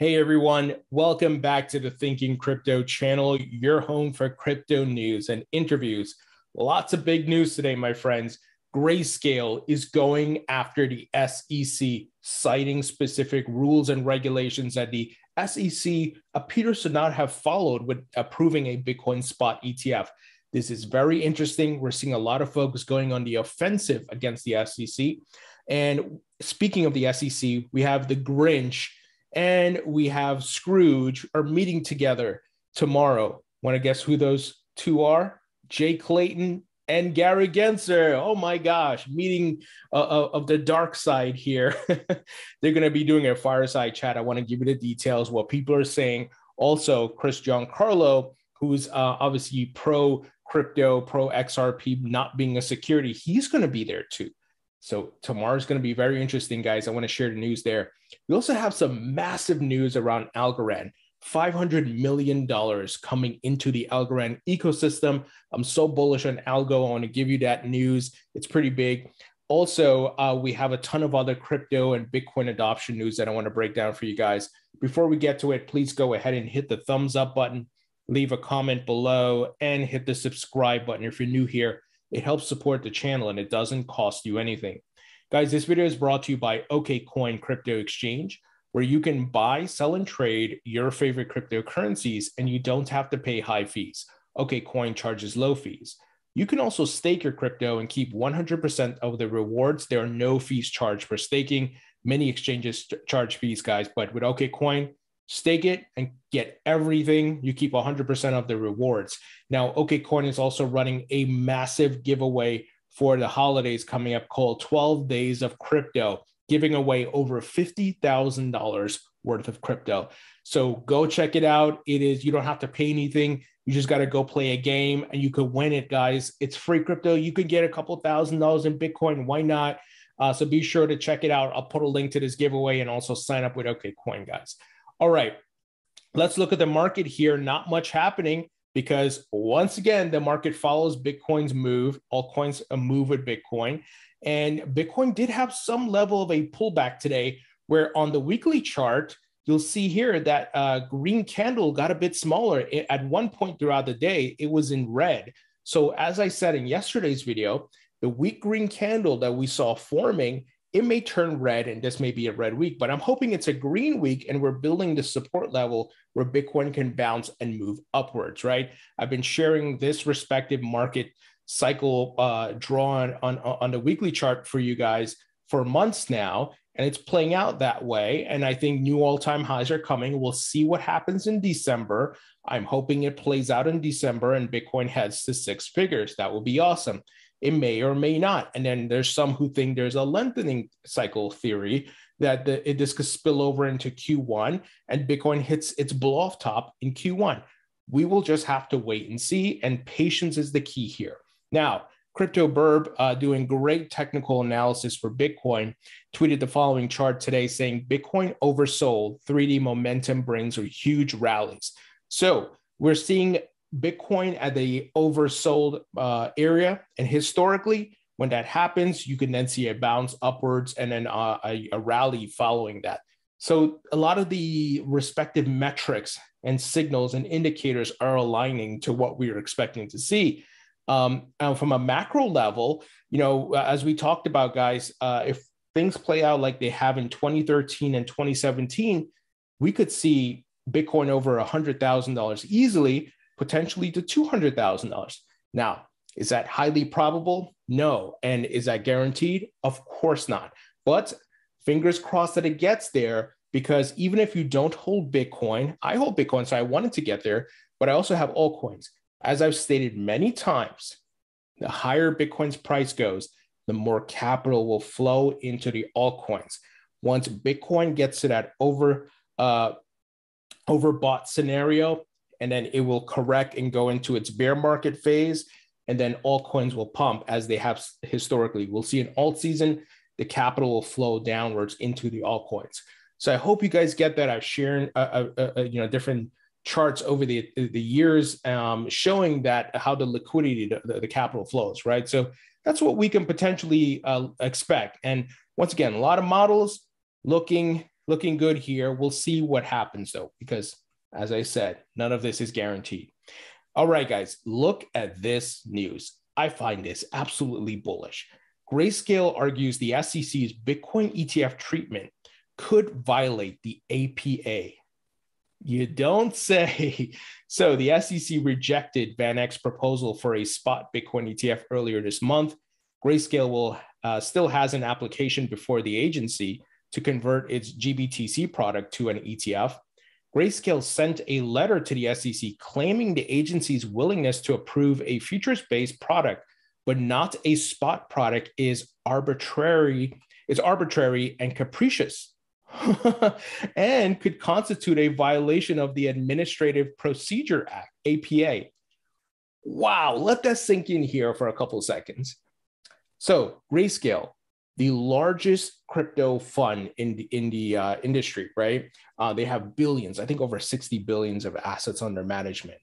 Hey everyone, welcome back to the Thinking Crypto channel, your home for crypto news and interviews. Lots of big news today, my friends. Grayscale is going after the SEC, citing specific rules and regulations that the SEC appears to not have followed with approving a Bitcoin spot ETF. This is very interesting. We're seeing a lot of folks going on the offensive against the SEC. And speaking of the SEC, we have the Grinch and we have Scrooge are meeting together tomorrow. Want to guess who those two are? Jay Clayton and Gary Gensler. Oh my gosh, meeting of the dark side here. They're going to be doing a fireside chat. I want to give you the details, what people are saying. Also, Chris Giancarlo, who's obviously pro-crypto, pro-XRP, not being a security, he's going to be there too. So tomorrow's going to be very interesting, guys. I want to share the news there. We also have some massive news around Algorand, $500 million coming into the Algorand ecosystem. I'm so bullish on Algo. I want to give you that news. It's pretty big. Also, we have a ton of other crypto and Bitcoin adoption news that I want to break down for you guys. Before we get to it, please go ahead and hit the thumbs up button, leave a comment below, and hit the subscribe button if you're new here. It helps support the channel and it doesn't cost you anything. Guys, this video is brought to you by OKCoin Crypto Exchange, where you can buy, sell, and trade your favorite cryptocurrencies and you don't have to pay high fees. OKCoin charges low fees. You can also stake your crypto and keep 100% of the rewards. There are no fees charged for staking. Many exchanges charge fees, guys, but with OKCoin, stake it and get everything. You keep 100% of the rewards. Now, OKCoin is also running a massive giveaway for the holidays coming up called 12 Days of Crypto, giving away over $50,000 worth of crypto. So go check it out. It is, you don't have to pay anything. You just got to go play a game and you could win it, guys. It's free crypto. You could get a couple $1,000s in Bitcoin. Why not? So be sure to check it out. I'll put a link to this giveaway and also sign up with OKCoin, guys. All right, let's look at the market here. Not much happening because once again, the market follows Bitcoin's move. Altcoins move with Bitcoin. And Bitcoin did have some level of a pullback today where on the weekly chart, you'll see here that green candle got a bit smaller. At one point throughout the day, it was in red. So as I said in yesterday's video, the weak green candle that we saw forming, it may turn red and this may be a red week, but I'm hoping it's a green week and we're building the support level where Bitcoin can bounce and move upwards, right? I've been sharing this respective market cycle drawn on the weekly chart for you guys for months now, and it's playing out that way. And I think new all-time highs are coming. We'll see what happens in December. I'm hoping it plays out in December and Bitcoin heads to six figures. That would be awesome. It may or may not. And then there's some who think there's a lengthening cycle theory that this could spill over into Q1 and Bitcoin hits its blow-off top in Q1. We will just have to wait and see, and patience is the key here. Now, CryptoBurb, doing great technical analysis for Bitcoin, tweeted the following chart today saying, Bitcoin oversold, 3D momentum brings huge rallies. So we're seeing Bitcoin at the oversold area. And historically, when that happens, you can then see a bounce upwards and then a rally following that. So a lot of the respective metrics and signals and indicators are aligning to what we are expecting to see. And from a macro level, you know, as we talked about, guys, if things play out like they have in 2013 and 2017, we could see Bitcoin over $100,000 easily, potentially to $200,000. Now, is that highly probable? No. And is that guaranteed? Of course not. But fingers crossed that it gets there, because even if you don't hold Bitcoin, I hold Bitcoin, so I wanted to get there, but I also have altcoins. As I've stated many times, the higher Bitcoin's price goes, the more capital will flow into the altcoins. Once Bitcoin gets to that overbought scenario, and then it will correct and go into its bear market phase. And then altcoins will pump as they have historically. We'll see an alt season, the capital will flow downwards into the altcoins. So I hope you guys get that. I've shared you know, different charts over the years showing that how the liquidity, the capital flows, right? So that's what we can potentially expect. And once again, a lot of models looking looking good here. We'll see what happens though, because as I said, none of this is guaranteed. All right, guys, look at this news. I find this absolutely bullish. Grayscale argues the SEC's Bitcoin ETF treatment could violate the APA. You don't say. So the SEC rejected VanEck's proposal for a spot Bitcoin ETF earlier this month. Grayscale will still has an application before the agency to convert its GBTC product to an ETF. Grayscale sent a letter to the SEC claiming the agency's willingness to approve a futures-based product, but not a spot product, is arbitrary and capricious, and could constitute a violation of the Administrative Procedure Act, APA. Wow, let that sink in here for a couple of seconds. So Grayscale, the largest crypto fund in the industry, right? They have billions, I think over 60 billions of assets under management.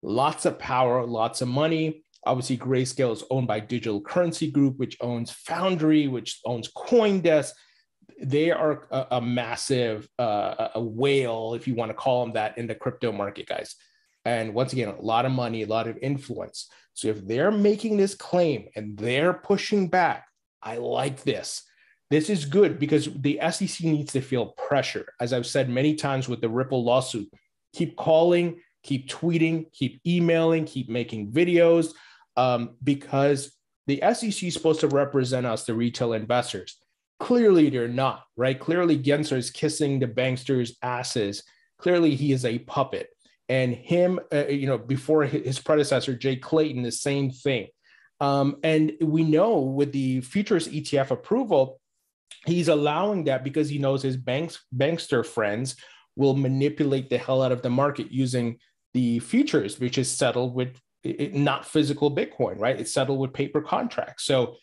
Lots of power, lots of money. Obviously, Grayscale is owned by Digital Currency Group, which owns Foundry, which owns CoinDesk. They are a massive a whale, if you want to call them that, in the crypto market, guys. And once again, a lot of money, a lot of influence. So if they're making this claim and they're pushing back, I like this. This is good because the SEC needs to feel pressure. As I've said many times with the Ripple lawsuit, keep calling, keep tweeting, keep emailing, keep making videos, because the SEC is supposed to represent us, the retail investors. Clearly, they're not, right? Clearly, Gensler is kissing the banksters' asses. Clearly, he is a puppet. And him, before his predecessor, Jay Clayton, the same thing. And we know with the futures ETF approval, he's allowing that because he knows his bankster friends will manipulate the hell out of the market using the futures, which is settled with not physical Bitcoin, right? It's settled with paper contracts. So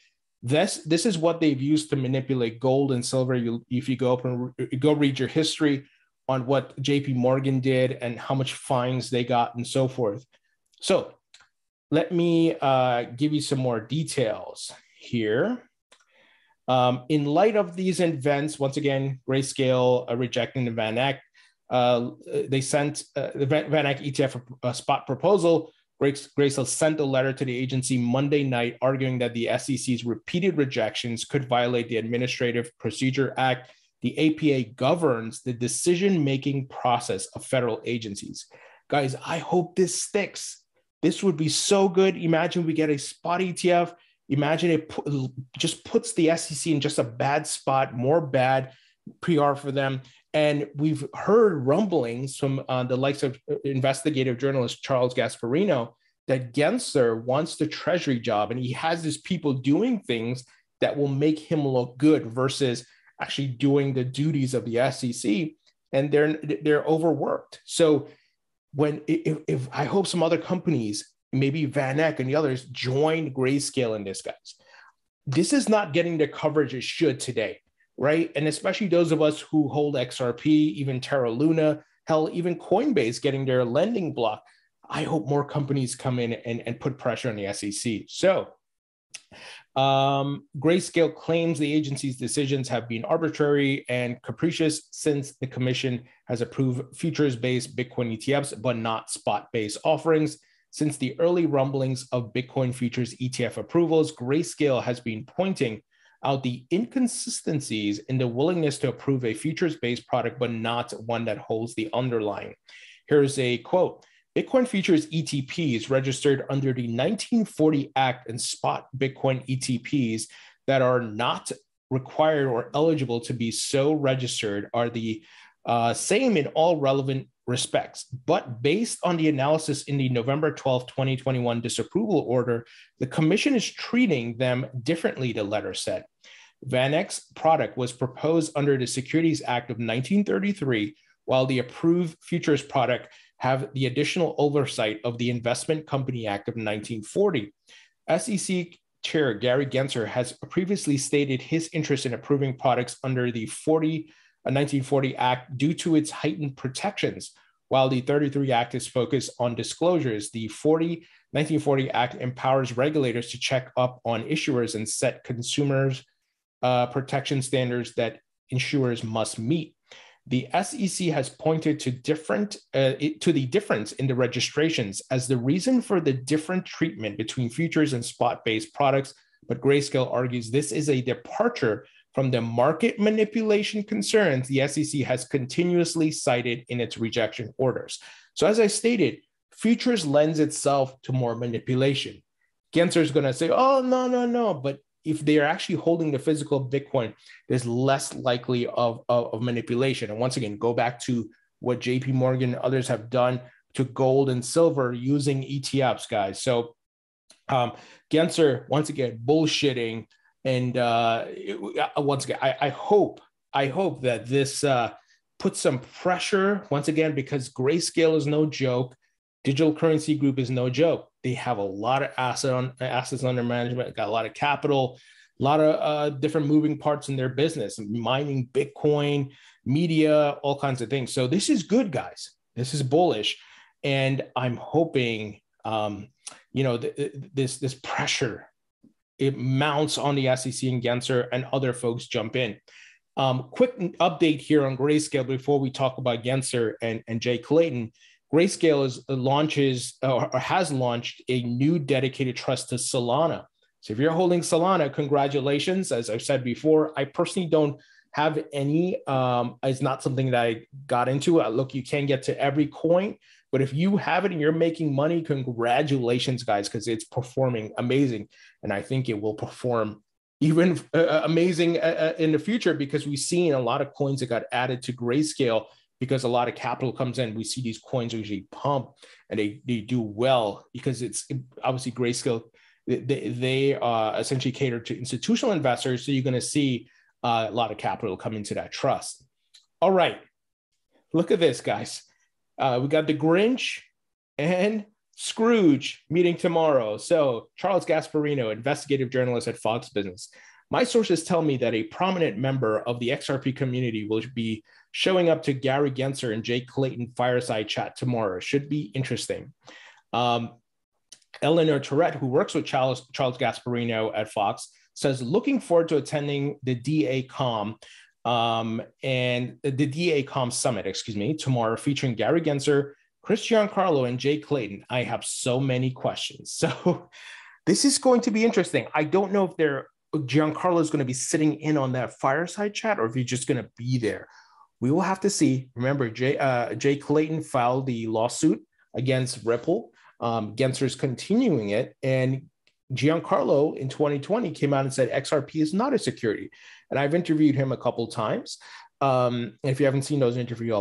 this is what they've used to manipulate gold and silver. If you go up and go read your history on what JP Morgan did and how much fines they got and so forth. So let me give you some more details here. In light of these events, once again, Grayscale rejecting the VanEck. They sent the VanEck ETF spot proposal. Grayscale sent a letter to the agency Monday night arguing that the SEC's repeated rejections could violate the Administrative Procedure Act. The APA governs the decision-making process of federal agencies. Guys, I hope this sticks. This would be so good. Imagine we get a spot ETF. Imagine it just puts the SEC in just a bad spot, more bad PR for them. And we've heard rumblings from the likes of investigative journalist Charles Gasparino that Gensler wants the Treasury job, and he has his people doing things that will make him look good versus actually doing the duties of the SEC, and they're overworked. So If I hope some other companies, maybe VanEck and the others, join Grayscale in this, guys. This is not getting the coverage it should today, right? And especially those of us who hold XRP, even Terra Luna, hell, even Coinbase getting their lending block. I hope more companies come in and put pressure on the SEC. So Grayscale claims the agency's decisions have been arbitrary and capricious since the commission has approved futures-based Bitcoin ETFs, but not spot-based offerings. Since the early rumblings of Bitcoin futures ETF approvals, Grayscale has been pointing out the inconsistencies in the willingness to approve a futures-based product, but not one that holds the underlying. Here's a quote. Bitcoin futures ETPs registered under the 1940 Act and spot Bitcoin ETPs that are not required or eligible to be so registered are the same in all relevant respects. But based on the analysis in the November 12, 2021 disapproval order, the commission is treating them differently, the letter said. VanEck's product was proposed under the Securities Act of 1933, while the approved futures product have the additional oversight of the Investment Company Act of 1940. SEC Chair Gary Gensler has previously stated his interest in approving products under the 1940 Act due to its heightened protections. While the 1933 Act is focused on disclosures, the 1940 Act empowers regulators to check up on issuers and set consumers protection standards that issuers must meet. The SEC has pointed to the difference in the registrations as the reason for the different treatment between futures and spot-based products, but Grayscale argues this is a departure from the market manipulation concerns the SEC has continuously cited in its rejection orders. So as I stated, futures lends itself to more manipulation. Gensler is going to say, oh, no, no, no, but if they are actually holding the physical Bitcoin, there's less likely of manipulation. And once again, go back to what JP Morgan and others have done to gold and silver using ETFs, guys. So Gensler, once again, bullshitting. And once again, I hope that this puts some pressure, once again, because Grayscale is no joke. Digital Currency Group is no joke. They have a lot of assets under management, got a lot of capital, a lot of different moving parts in their business, mining, Bitcoin, media, all kinds of things. So this is good, guys. This is bullish. And I'm hoping, you know, this pressure, it mounts on the SEC and Gensler and other folks jump in. Quick update here on Grayscale before we talk about Gensler and Jay Clayton. Grayscale has launched a new dedicated trust to Solana. So if you're holding Solana, congratulations. As I've said before, I personally don't have any. It's not something that I got into. Look, you can get to every coin, but if you have it and you're making money, congratulations, guys, because it's performing amazing. And I think it will perform even amazing in the future, because we've seen a lot of coins that got added to Grayscale because a lot of capital comes in. We see these coins usually pump and they do well because it's obviously Grayscale. They essentially cater to institutional investors. So you're going to see a lot of capital come into that trust. All right. Look at this, guys. We got the Grinch and Scrooge meeting tomorrow. So Charles Gasparino, investigative journalist at Fox Business. My sources tell me that a prominent member of the XRP community will be showing up to Gary Gensler and Jay Clayton fireside chat tomorrow. Should be interesting. Eleanor Tourette, who works with Charles Gasparino at Fox, says, looking forward to attending the DACOM Summit, tomorrow, featuring Gary Gensler, Chris Giancarlo, and Jay Clayton. I have so many questions. So this is going to be interesting. I don't know if Giancarlo is going to be sitting in on that fireside chat or if he's just going to be there. We will have to see. Remember, Jay Clayton filed the lawsuit against Ripple. Gensler is continuing it. And Giancarlo in 2020 came out and said XRP is not a security. And I've interviewed him a couple times. If you haven't seen those interviews,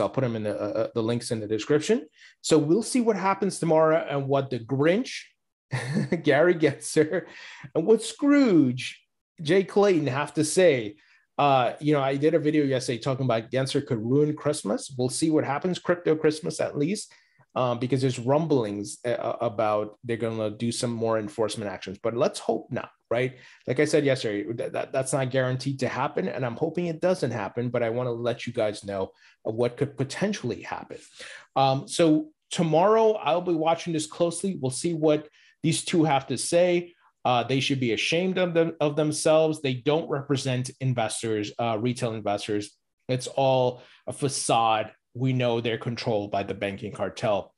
I'll put them in the links in the description. So we'll see what happens tomorrow and what the Grinch, Gary Gensler, and what Scrooge, Jay Clayton, have to say. You know, I did a video yesterday talking about Gensler could ruin Christmas. We'll see what happens, crypto Christmas at least, because there's rumblings about they're going to do some more enforcement actions. But let's hope not, right? Like I said yesterday, that's not guaranteed to happen, and I'm hoping it doesn't happen, but I want to let you guys know what could potentially happen. So tomorrow, I'll be watching this closely. We'll see what these two have to say. They should be ashamed of themselves. They don't represent investors, retail investors. It's all a facade. We know they're controlled by the banking cartel.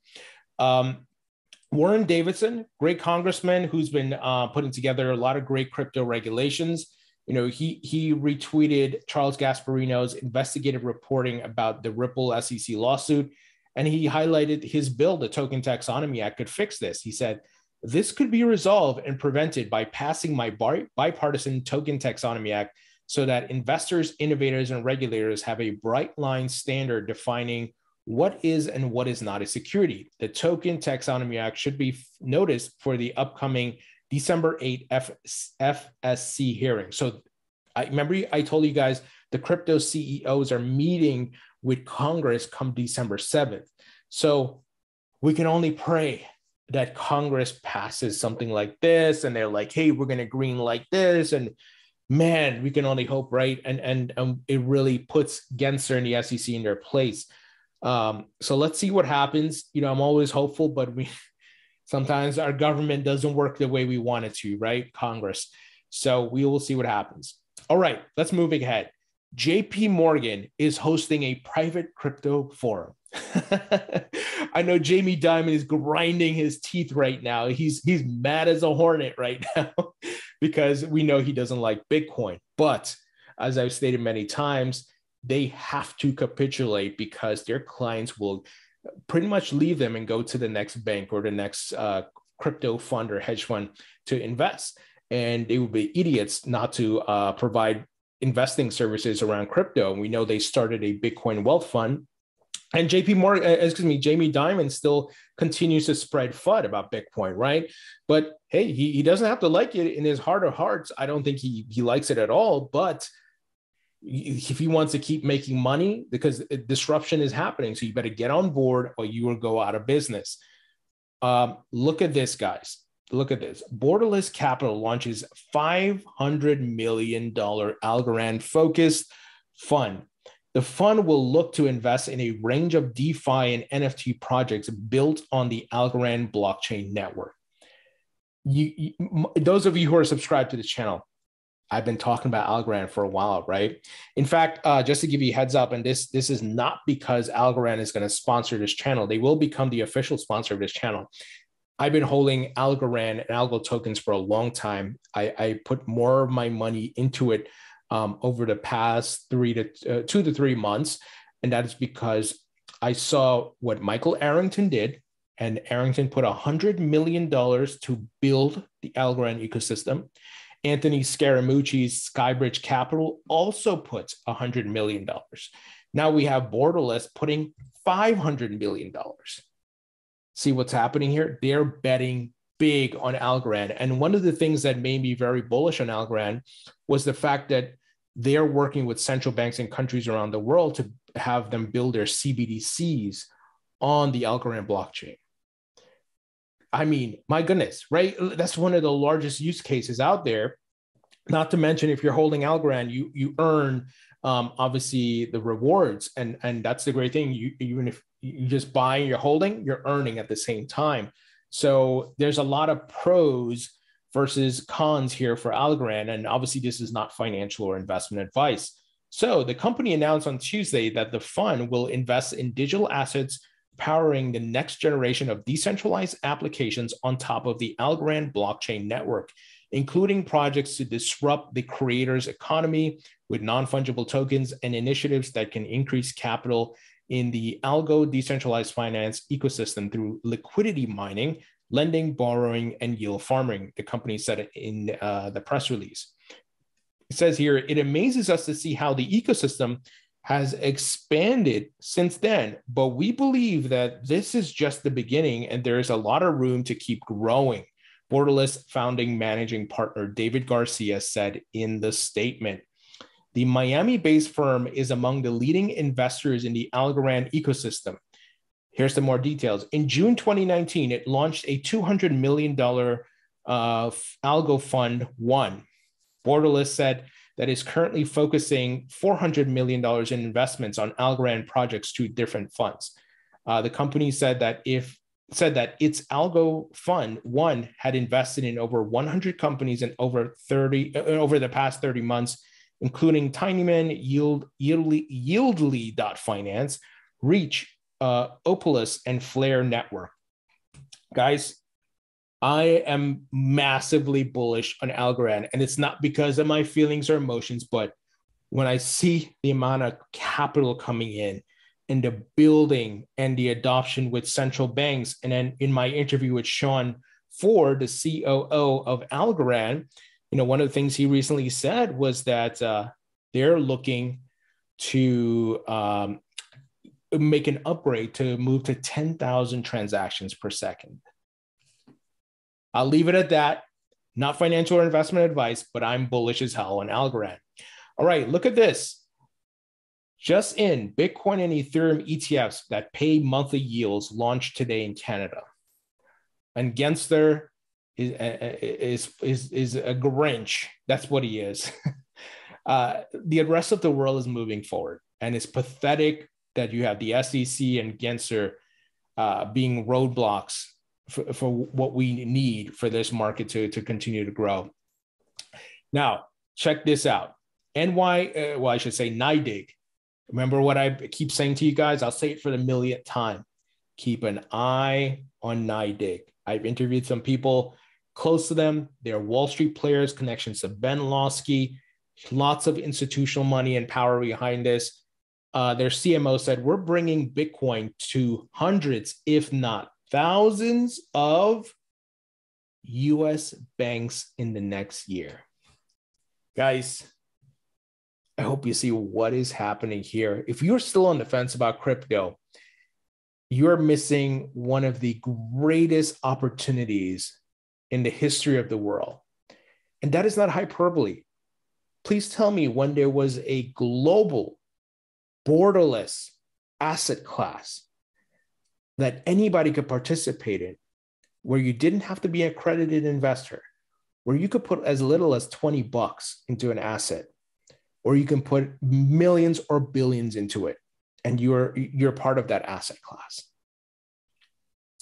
Warren Davidson, great congressman who's been putting together a lot of great crypto regulations. You know, he retweeted Charles Gasparino's investigative reporting about the Ripple SEC lawsuit, and he highlighted his bill, the Token Taxonomy Act, could fix this. He said, "This could be resolved and prevented by passing my bipartisan Token Taxonomy Act so that investors, innovators, and regulators have a bright line standard defining what is and what is not a security. The Token Taxonomy Act should be noticed for the upcoming December 8 FSC hearing." So I remember I told you guys the crypto CEOs are meeting with Congress come December 7th. So we can only pray that Congress passes something like this, and they're like, "Hey, we're going to green like this," and man, we can only hope, right? And it really puts Gensler and the SEC in their place. So let's see what happens. You know, I'm always hopeful, but sometimes our government doesn't work the way we want it to, right? Congress. So we will see what happens. All right, let's move ahead. JP Morgan is hosting a private crypto forum. I know Jamie Dimon is grinding his teeth right now. He's mad as a hornet right now because we know he doesn't like Bitcoin. But as I've stated many times, they have to capitulate because their clients will pretty much leave them and go to the next bank or the next crypto fund or hedge fund to invest. And they would be idiots not to provide investing services around crypto. And we know they started a Bitcoin wealth fund. And Jamie Dimon still continues to spread FUD about Bitcoin, right? But hey, he doesn't have to like it in his heart of hearts. I don't think he likes it at all. But if he wants to keep making money, because disruption is happening, so you better get on board or you will go out of business. Look at this, guys. Look at this. Borderless Capital launches $500 million Algorand-focused fund. The fund will look to invest in a range of DeFi and NFT projects built on the Algorand blockchain network. Those of you who are subscribed to this channel, I've been talking about Algorand for a while, right? In fact, just to give you a heads up, and this is not because Algorand is going to sponsor this channel. They will become the official sponsor of this channel. I've been holding Algorand and Algo tokens for a long time. I put more of my money into it over the past 2 to 3 months. And that is because I saw what Michael Arrington did, and Arrington put $100 million to build the Algorand ecosystem. Anthony Scaramucci's Skybridge Capital also puts $100 million. Now we have Borderless putting $500 million. See what's happening here? They're betting big on Algorand. And one of the things that made me very bullish on Algorand was the fact that they're working with central banks in countries around the world to have them build their CBDCs on the Algorand blockchain. I mean, my goodness, right? That's one of the largest use cases out there. Not to mention, if you're holding Algorand, you earn obviously the rewards, and that's the great thing. Even if you just buy and you're holding, you're earning at the same time. So there's a lot of pros versus cons here for Algorand, and obviously this is not financial or investment advice. So the company announced on Tuesday that the fund will invest in digital assets powering the next generation of decentralized applications on top of the Algorand blockchain network, including projects to disrupt the creators' economy with non-fungible tokens and initiatives that can increase capital in the Algo decentralized finance ecosystem through liquidity mining, lending, borrowing, and yield farming, the company said in the press release. It says here, it amazes us to see how the ecosystem has expanded since then, but we believe that this is just the beginning and there is a lot of room to keep growing, Borderless founding managing partner David Garcia said in the statement. The Miami-based firm is among the leading investors in the Algorand ecosystem. Here's some more details. In June 2019, it launched a $200 million Algo Fund 1. Borderless said that is currently focusing $400 million in investments on Algorand projects to different funds. The company said that its Algo Fund 1 had invested in over 100 companies in over the past 30 months, including Tinyman, Yieldly.finance, Reach, Opalus, and Flare Network. Guys, I am massively bullish on Algorand, and it's not because of my feelings or emotions, but when I see the amount of capital coming in and the building and the adoption with central banks, and then in my interview with Sean Ford, the COO of Algorand, you know, one of the things he recently said was that they're looking to make an upgrade to move to 10,000 transactions per second. I'll leave it at that. Not financial or investment advice, but I'm bullish as hell on Algorand. All right, look at this. Just in, Bitcoin and Ethereum ETFs that pay monthly yields launched today in Canada. And Gensler is a Grinch. That's what he is. The rest of the world is moving forward. And it's pathetic that you have the SEC and Gensler being roadblocks for what we need for this market to continue to grow. Now, check this out. NYDIG. Remember what I keep saying to you guys? I'll say it for the millionth time. Keep an eye on NYDIG. I've interviewed some people close to them. They're Wall Street players, connections to Ben Losky, lots of institutional money and power behind this. Their CMO said, we're bringing Bitcoin to hundreds, if not thousands of U.S. banks in the next year. Guys, I hope you see what is happening here. If you're still on the fence about crypto, you're missing one of the greatest opportunities in the history of the world. And that is not hyperbole. Please tell me when there was a global, borderless asset class that anybody could participate in, where you didn't have to be an accredited investor, where you could put as little as $20 into an asset, or you can put millions or billions into it, and you're part of that asset class.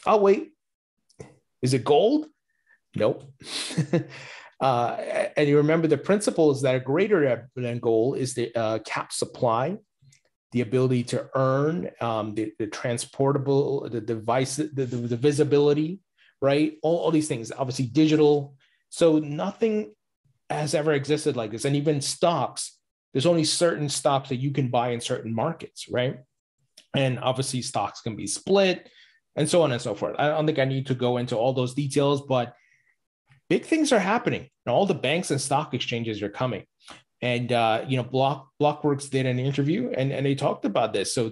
I'll wait. Is it gold? Nope. And you remember the principles that are greater than gold is the cap supply, the ability to earn, the transportable, the device, the visibility, right? All these things, obviously digital. So nothing has ever existed like this. And even stocks, there's only certain stocks that you can buy in certain markets, right? And obviously stocks can be split and so on and so forth. I don't think I need to go into all those details, but big things are happening. And all the banks and stock exchanges are coming. And, you know, Blockworks did an interview and they talked about this. So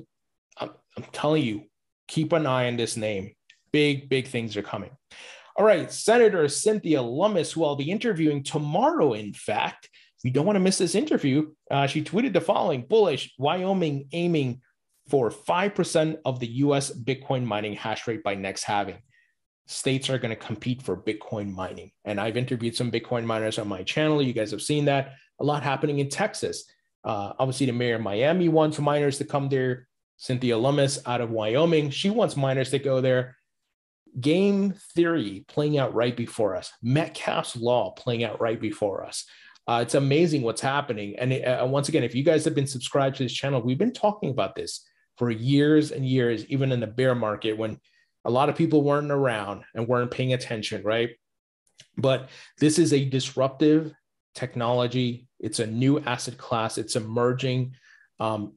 I'm telling you, keep an eye on this name. Big, big things are coming. All right, Senator Cynthia Lummis, who I'll be interviewing tomorrow, in fact. You don't want to miss this interview. She tweeted the following: bullish, Wyoming aiming for 5% of the U.S. Bitcoin mining hash rate by next halving. States are going to compete for Bitcoin mining. And I've interviewed some Bitcoin miners on my channel. You guys have seen that. A lot happening in Texas. Obviously, the mayor of Miami wants miners to come there. Cynthia Lummis out of Wyoming, she wants miners to go there. Game theory playing out right before us. Metcalfe's law playing out right before us. It's amazing what's happening. And once again, if you guys have been subscribed to this channel, we've been talking about this for years and years, even in the bear market when a lot of people weren't around and weren't paying attention, right? But this is a disruptive technology. It's a new asset class. It's emerging.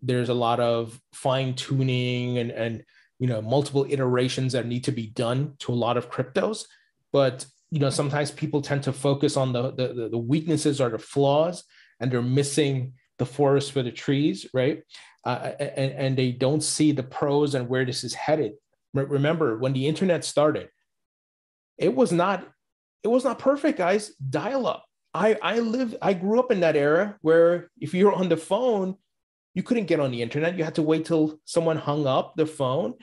There's a lot of fine tuning and you know, multiple iterations that need to be done to a lot of cryptos. But you know, sometimes people tend to focus on the weaknesses or the flaws, and they're missing the forest for the trees, right? And they don't see the pros and where this is headed. Remember, when the internet started, it was not perfect, guys. Dial-up. I grew up in that era where if you're on the phone, you couldn't get on the internet. You had to wait till someone hung up the phone,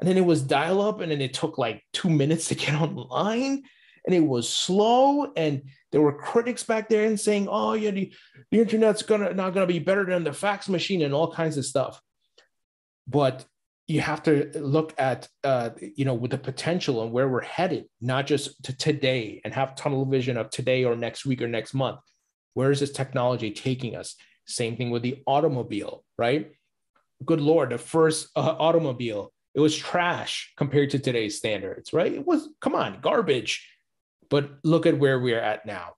and then it was dial-up, and then it took like 2 minutes to get online. And it was slow, and there were critics back there and saying, oh, yeah, the internet's not gonna be better than the fax machine and all kinds of stuff. But you have to look at, you know, with the potential and where we're headed, not just to today and have tunnel vision of today or next week or next month. Where is this technology taking us? Same thing with the automobile, right? Good Lord, the first automobile, it was trash compared to today's standards, right? It was, come on, garbage. But look at where we're at now.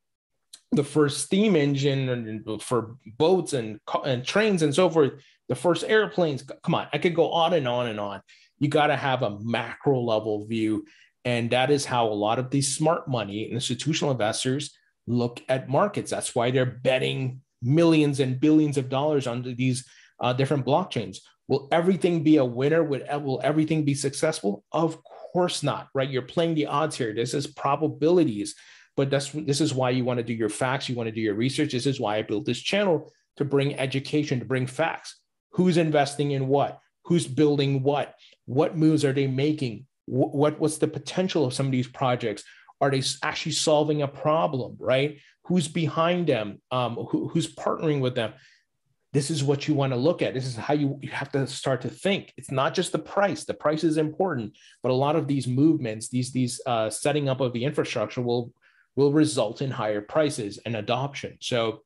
The first steam engine for boats and trains and so forth, the first airplanes, come on, I could go on and on and on. You got to have a macro level view. And that is how a lot of these smart money institutional investors look at markets. That's why they're betting millions and billions of dollars onto these different blockchains. Will everything be a winner? Will everything be successful? Of course not, right? You're playing the odds here. This is probabilities, but this is why you want to do your facts. You want to do your research. This is why I built this channel, to bring education, to bring facts. Who's investing in what? Who's building what? What moves are they making? What's the potential of some of these projects? Are they actually solving a problem, right? Who's behind them? Who's partnering with them? This is what you want to look at. This is how you have to start to think. It's not just the price. The price is important, but a lot of these movements, these setting up of the infrastructure will result in higher prices and adoption. So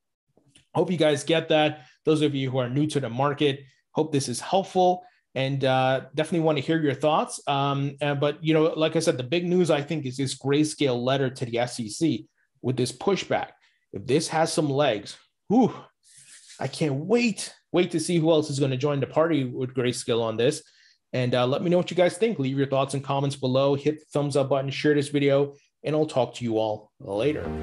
Hope you guys get that. Those of you who are new to the market, hope this is helpful, and definitely want to hear your thoughts. But, you know, like I said, the big news, I think, is this Grayscale letter to the SEC with this pushback. If this has some legs, whew, I can't wait to see who else is going to join the party with Grayscale on this. And let me know what you guys think. Leave your thoughts and comments below. Hit the thumbs up button, share this video, and I'll talk to you all later.